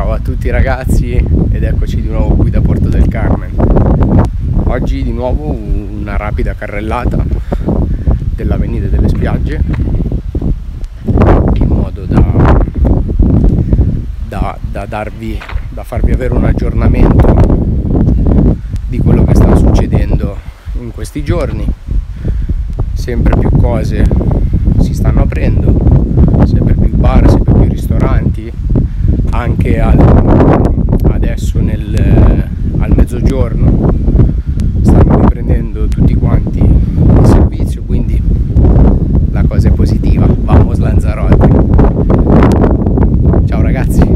Ciao a tutti ragazzi ed eccoci di nuovo qui da Puerto del Carmen. Oggi di nuovo una rapida carrellata dell'Avenida delle Spiagge in modo da farvi avere un aggiornamento di quello che sta succedendo in questi giorni. Sempre più cose si stanno aprendo, sempre più bar, sempre più ristoranti. Anche adesso al mezzogiorno stanno riprendendo tutti quanti il servizio, quindi la cosa è positiva. Vamos Lanzarote! Ciao ragazzi!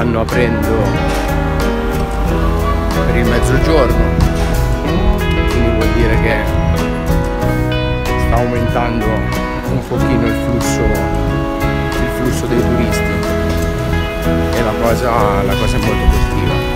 stanno aprendo per il mezzogiorno, quindi vuol dire che sta aumentando un pochino il flusso dei turisti, e la cosa è molto positiva.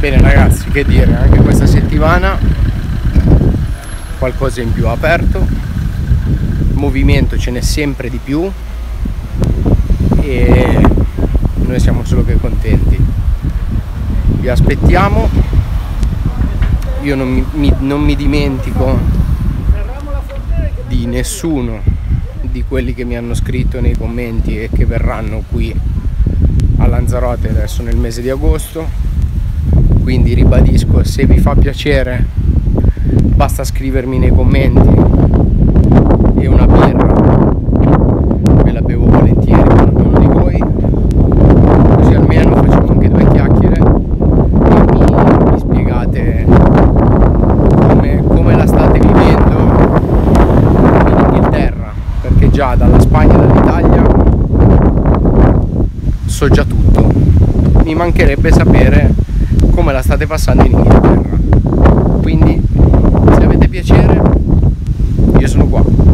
Bene ragazzi, che dire, anche questa settimana qualcosa in più aperto, movimento ce n'è sempre di più e noi siamo solo che contenti. Vi aspettiamo, io non mi dimentico di nessuno di quelli che mi hanno scritto nei commenti e che verranno qui a Lanzarote adesso nel mese di agosto. Quindi ribadisco, se vi fa piacere basta scrivermi nei commenti e una birra me la bevo volentieri con ognuno di voi, così almeno facciamo anche due chiacchiere e mi spiegate come la state vivendo in Inghilterra, perché già dalla Spagna e dall'Italia so già tutto, mi mancherebbe sapere come la state passando in Inghilterra. Quindi se avete piacere, io sono qua.